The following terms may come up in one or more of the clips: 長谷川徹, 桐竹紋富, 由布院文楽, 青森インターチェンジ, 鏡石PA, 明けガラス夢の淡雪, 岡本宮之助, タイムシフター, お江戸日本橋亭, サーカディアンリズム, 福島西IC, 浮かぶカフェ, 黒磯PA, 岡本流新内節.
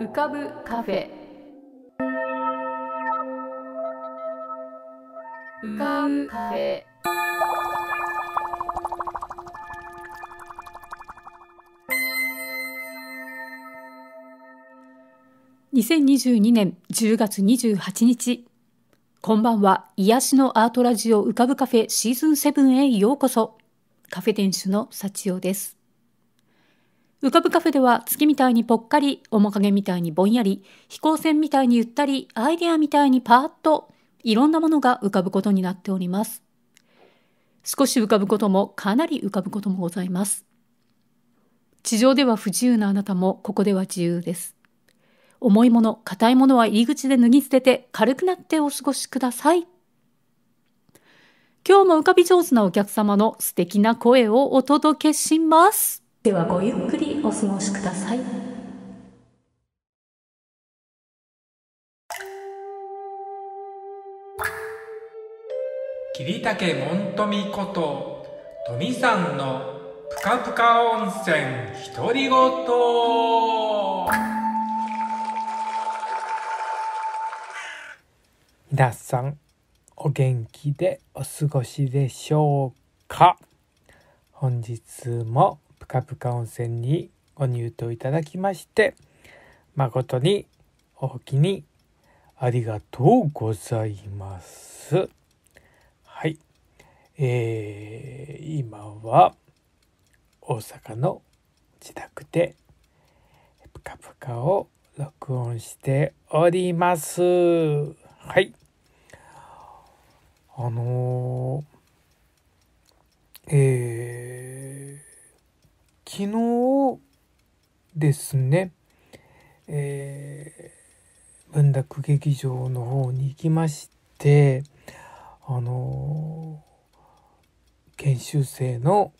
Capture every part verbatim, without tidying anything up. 浮かぶカフェ。浮かぶカフェ。にせんにじゅうにねんじゅうがつにじゅうはちにち、こんばんは。癒しのアートラジオ浮かぶカフェシーズンセブンへようこそ。カフェ店主の幸代です。浮かぶカフェでは、月みたいにぽっかり、面影みたいにぼんやり、飛行船みたいにゆったり、アイデアみたいにパーッと、いろんなものが浮かぶことになっております。少し浮かぶこともかなり浮かぶこともございます。地上では不自由なあなたも、ここでは自由です。重いもの、硬いものは入り口で脱ぎ捨てて、軽くなってお過ごしください。今日も浮かび上手なお客様の素敵な声をお届けします。ではごゆっくりお過ごしください。桐竹紋富こと富さんのぷかぷか温泉独り言。皆さんお元気でお過ごしでしょうか。本日もぷかぷか温泉にご入湯いただきまして誠に大きにありがとうございます。はい、えー、今は大阪の自宅でぷかぷかを録音しております。はい。あのー、えー、昨日ですね、えー、文楽劇場の方に行きまして、あのー、研修生の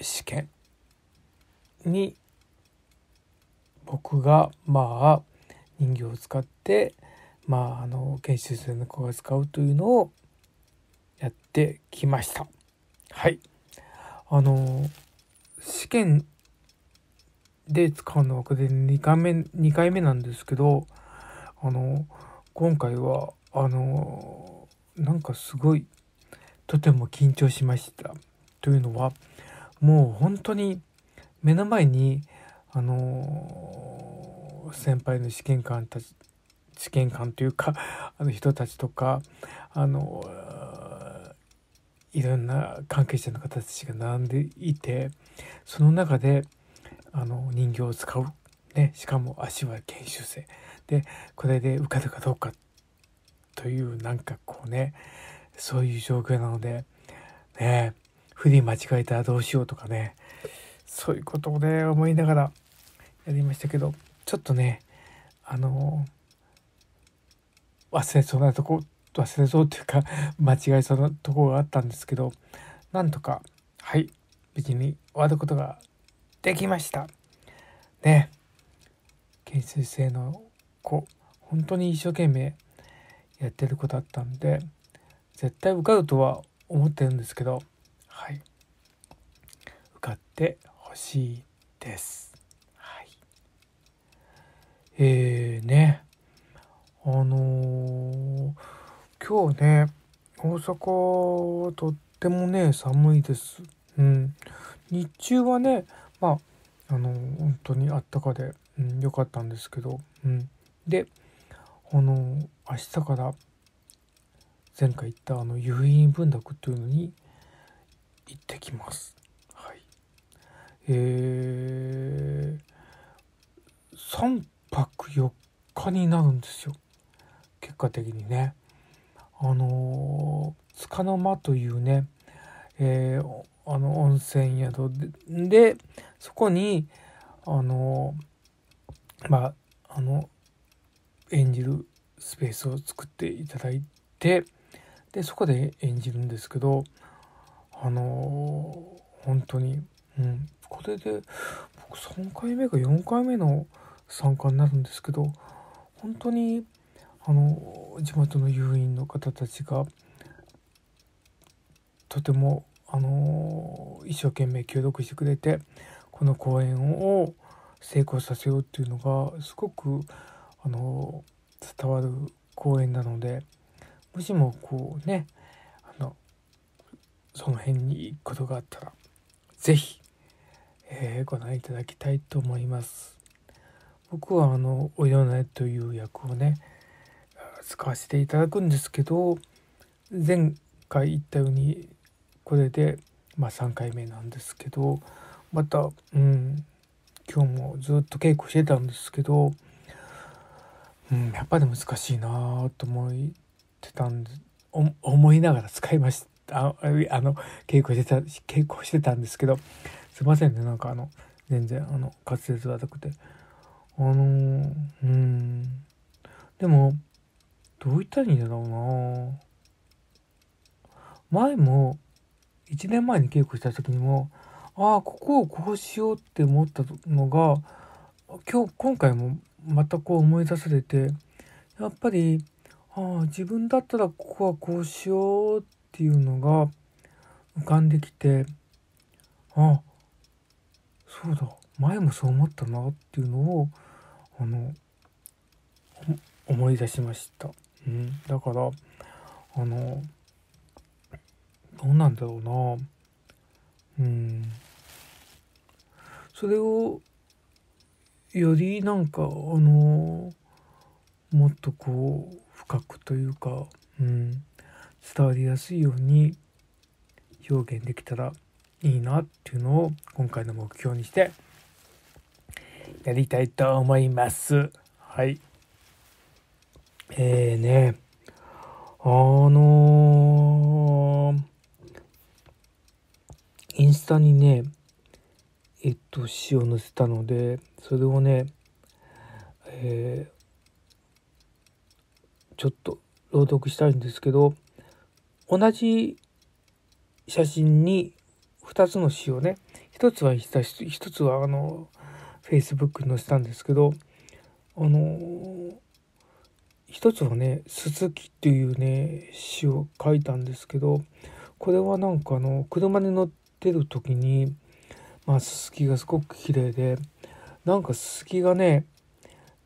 試験に僕がまあ人形を使ってまあ、あの研修生の子が使うというのをやってきました。はい。あの試験で使うのはこれでにかいめなんですけど、あの今回はあのなんかすごいとても緊張しました。というのはもう本当に目の前にあの先輩の試験官たち試験官というかあの人たちとかあのいろんな関係者の方たちが並んでいて、その中であの人形を使う、ね、しかも足は研修生でこれで受かるかどうかというなんかこうねそういう状況なのでね、振り間違えたらどうしようとかね、そういうことをね思いながらやりましたけど、ちょっとねあの忘れそうなとこ忘れそうというか間違えそうなとこがあったんですけど、なんとかはい無事に終わることができましたね。研修生の子本当に一生懸命やってる子だったんで絶対受かるとは思ってるんですけど、はい受かってほしいです。はい、えーね。あのー、今日ね大阪はとってもね寒いです、うん、日中はねまああのー、本当にあったかで、うん、よかったんですけど、うん、であのー、明日から前回行ったあの由布院文楽というのに行ってきます。はい、えー、さんぱくよっかになるんですよ。結果的にね、あのー、束の間というね、えー、あの温泉宿 で, でそこにあのー、まああの演じるスペースを作っていただいて、でそこで演じるんですけど、あのー、本当に、うん、これで僕さんかいめかよんかいめの参加になるんですけど、本当にあの地元の遊員の方たちがとてもあの一生懸命協力してくれて、この公演を成功させようっていうのがすごくあの伝わる公演なので、もしもこうねあのその辺に行くことがあったらぜひ、えー、ご覧いただきたいと思います。僕はあのおよねという役をね使わせていただくんですけど、前回言ったようにこれで、まあ、さんかいめなんですけど、また、うん、今日もずっと稽古してたんですけど、うん、やっぱり難しいなと思ってたんで思いながら使いましたああの稽古してた稽古してたんですけど、すいませんね、なんかあの全然あの滑舌がなくてあのー、うんでもどういったらいいんだろうな。前もいちねんまえに稽古した時にもああここをこうしようって思ったのが今日今回もまたこう思い出されて、やっぱりああ自分だったらここはこうしようってっていうのが浮かんできて、あ、そうだ、前もそう思ったなっていうのをあの思い出しました。うん、だからあのどうなんだろうな、うん、それをよりなんかあのもっとこう深くというか、うん。伝わりやすいように表現できたらいいなっていうのを今回の目標にしてやりたいと思います。はいえーねあのー、インスタにねえっと詩を載せたので、それをね、えー、ちょっと朗読したいんですけど、同じ写真にふたつの詩をね、ひとつはひとつはあの Facebook に載せたんですけど、あのー、ひとつはね「すすき」っていうね詩を書いたんですけど、これはなんかあの車に乗ってる時に、まあ、すすきがすごく綺麗で、なんかすすきがね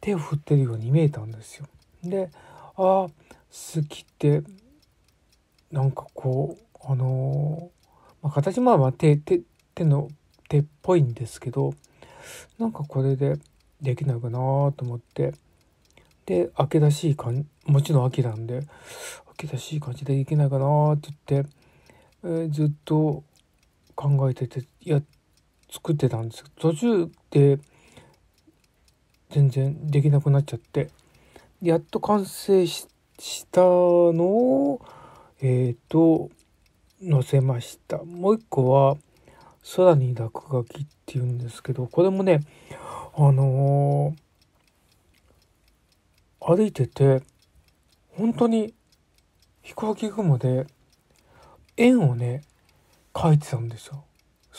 手を振ってるように見えたんですよ。でああすすきってなんかこうあのーまあ、形まあまあ 手, 手, 手の手っぽいんですけど、なんかこれでできないかなと思って、で秋らしい感じ、もちろん秋なんで秋らしい感じでできないかなって言って、えー、ずっと考えててや作ってたんですけど、途中で全然できなくなっちゃって、やっと完成 し, したのをえーと載せました。もう一個は空に落書きっていうんですけど、これもねあのー、歩いてて本当に飛行機雲で円をね描いてたんですよ。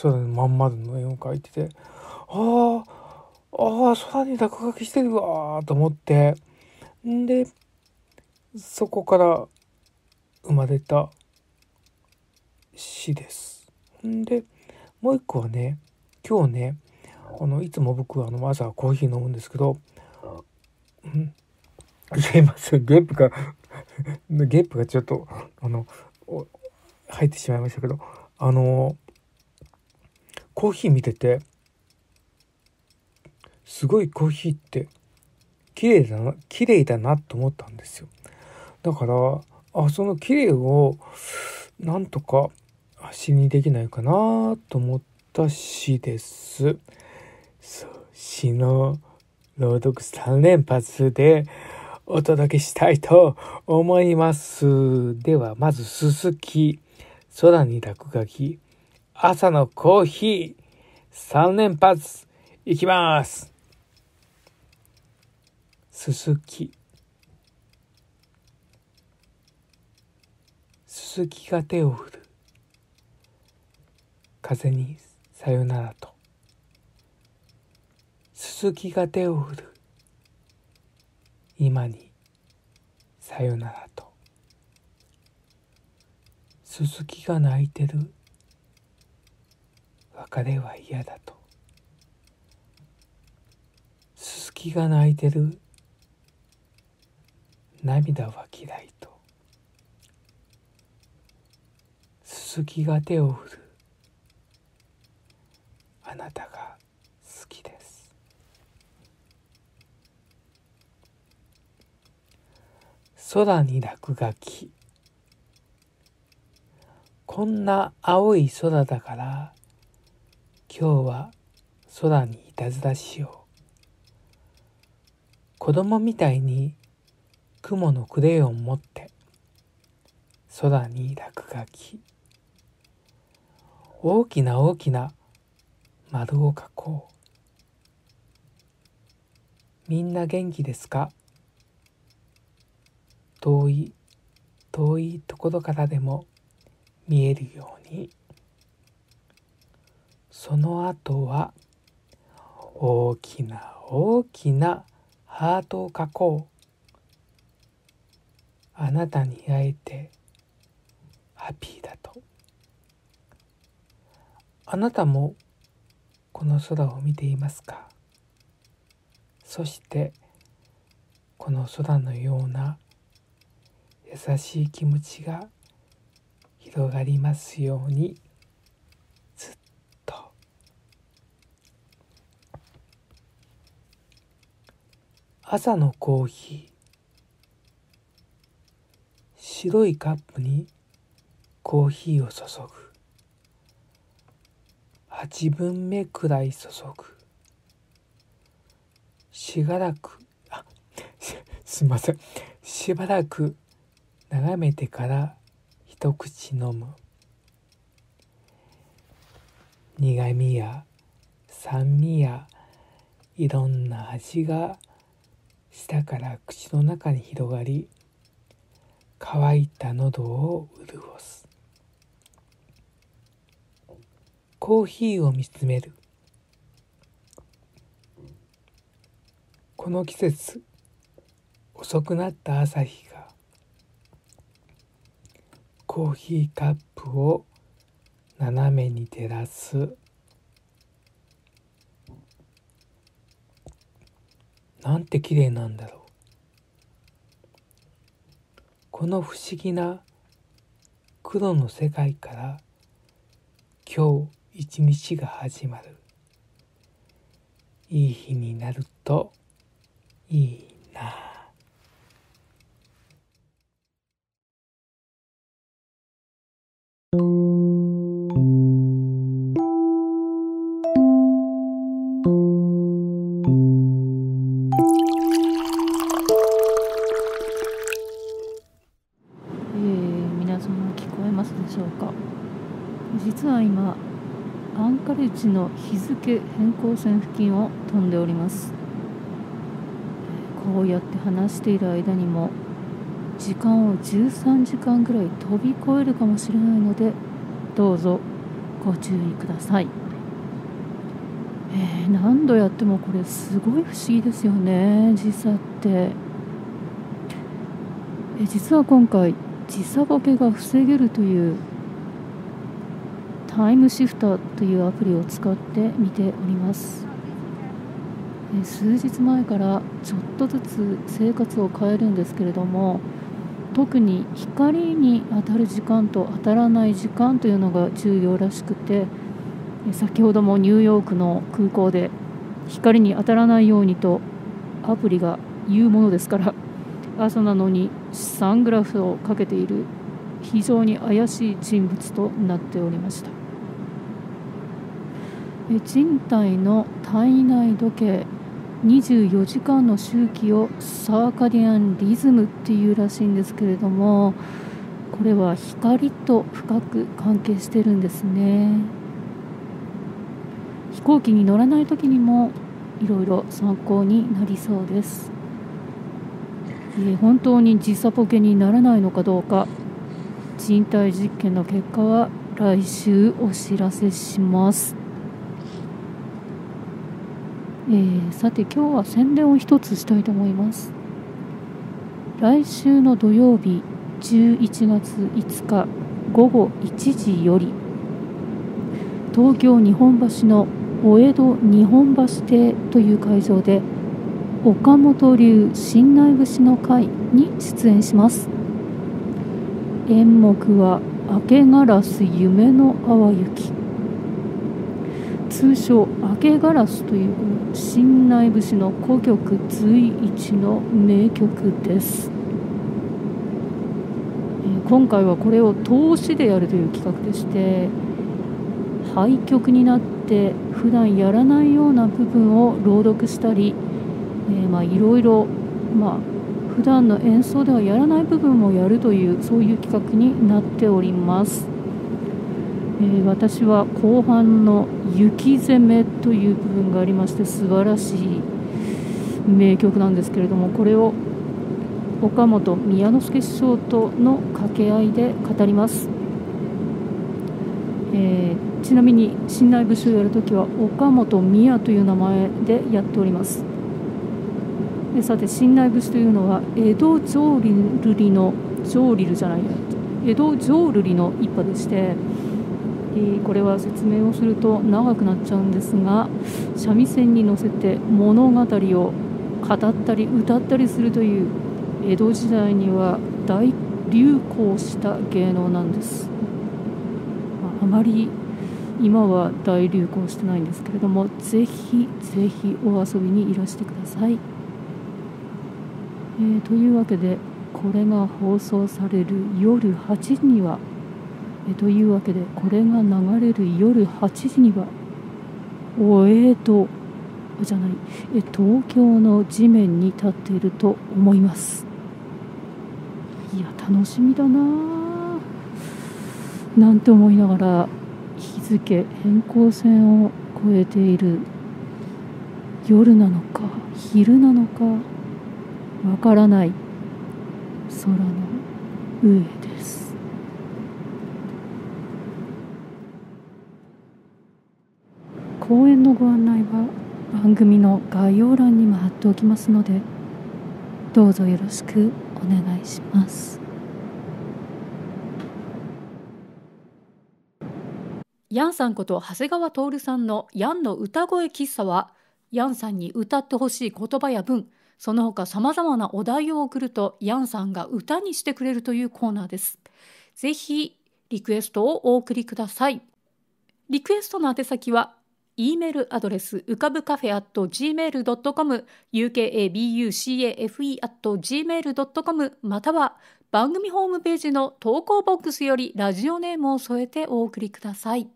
空にまん丸の円を描いてて、あーあー空に落書きしてるわと思って、んでそこから生まれた詩です。んでもう一個はね、今日ねあのいつも僕はあの朝コーヒー飲むんですけど、うん、違いますゲップがゲップがちょっとあの入ってしまいましたけど、あのコーヒー見ててすごいコーヒーって綺麗だな綺麗だなと思ったんですよ。だからあその綺麗をなんとか詩にできないかなと思った詩です。詩の朗読さんれんぱつでお届けしたいと思います。ではまずすすき、空に落書き、朝のコーヒーさんれんぱついきます。すすき、すすきが手を振る。風にさよならと。すすきが手を振る。今にさよならと。すすきが泣いてる。別れは嫌だと。月が泣いてる。涙は嫌いと。すすきが手を振る。あなたが好きです。空に落書き。こんな青い空だから、今日は空にいたずらしよう。子供みたいに雲のクレヨン持って、空に落書き。大きな大きな丸を描こう。みんな元気ですか？遠い遠いところからでも見えるように。その後は大きな大きなハートを描こう。あなたに会えてハッピーだと。あなたもこの空を見ていますか？そしてこの空のような優しい気持ちが広がりますように。ずっと。朝のコーヒー。白いカップにコーヒーを注ぐ。はちぶんめくらい注ぐ。しばらく、あ、し、すいません。しばらく眺めてから一口飲む。苦みや酸味やいろんな味が舌から口の中に広がり、乾いた喉を潤す。コーヒーを見つめる。この季節、遅くなった朝日がコーヒーカップを斜めに照らす。なんて綺麗なんだろう。この不思議な黒の世界から今日一日が始まる。いい日になるといいな。の日付変更線付近を飛んでおります。こうやって話している間にも時間をじゅうさんじかんぐらい飛び越えるかもしれないので、どうぞご注意ください。えー、何度やってもこれすごい不思議ですよね、時差って。え実は今回時差ボケが防げるというタイムシフターというアプリを使って見ております。数日前からちょっとずつ生活を変えるんですけれども、特に光に当たる時間と当たらない時間というのが重要らしくて、先ほどもニューヨークの空港で光に当たらないようにとアプリが言うものですから、朝なのにサングラスをかけている非常に怪しい人物となっておりました。人体の体内時計にじゅうよじかんの周期をサーカディアンリズムっていうらしいんですけれども、これは光と深く関係してるんですね。飛行機に乗らない時にもいろいろ参考になりそうです。本当に時差ボケにならないのかどうか、人体実験の結果は来週お知らせします。えー、さて今日は宣伝を一つしたいと思います。来週の土曜日じゅういちがついつかごごいちじより、東京日本橋のお江戸日本橋亭という会場で岡本流新内節の会に出演します。演目は明けガラス夢の淡雪、通称明けガラスという新内節の古曲随一の名曲です。今回はこれを通しでやるという企画でして、廃曲になって普段やらないような部分を朗読したり、えー、まあいろいろまあ普段の演奏ではやらない部分もやるという、そういう企画になっております。えー、私は後半の雪攻めという部分がありまして、素晴らしい名曲なんですけれども、これを岡本宮之助師匠との掛け合いで語ります。えー、ちなみに新内節をやるときは岡本宮という名前でやっております。でさて、新内節というのは江戸浄瑠璃の浄瑠璃じゃないや江戸浄瑠璃の一派でして、えー、これは説明をすると長くなっちゃうんですが、三味線に乗せて物語を語ったり歌ったりするという、江戸時代には大流行した芸能なんです。あまり今は大流行してないんですけれども、ぜひぜひお遊びにいらしてください。えー、というわけで、これが放送される夜はちじには、えー、というわけでこれが流れる夜はちじにはお江戸じゃないえ東京の地面に立っていると思います。いや、楽しみだなぁなんて思いながら、日付変更線を越えている、夜なのか昼なのかわからない空の上です。公演のご案内は番組の概要欄にも貼っておきますので、どうぞよろしくお願いします。ヤンさんこと長谷川徹さんのヤンの歌声喫茶は、ヤンさんに歌ってほしい言葉や文、その他さまざまなお題を送るとヤンさんが歌にしてくれるというコーナーです。ぜひリクエストをお送りください。リクエストの宛先はE メールアドレス、うかぶカフェ アットマークジーメールドットコム、ユーケーエービーユーシーエーエフイーアットジーメールドットコム、または番組ホームページの投稿ボックスよりラジオネームを添えてお送りください。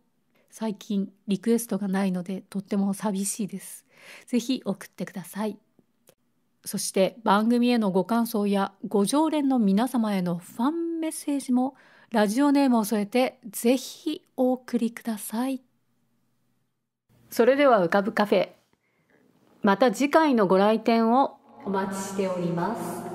最近リクエストがないのでとっても寂しいです。ぜひ送ってください。そして番組へのご感想やご常連の皆様へのファンメッセージもラジオネームを添えてぜひお送りください。それでは浮かぶカフェ、また次回のご来店をお待ちしております。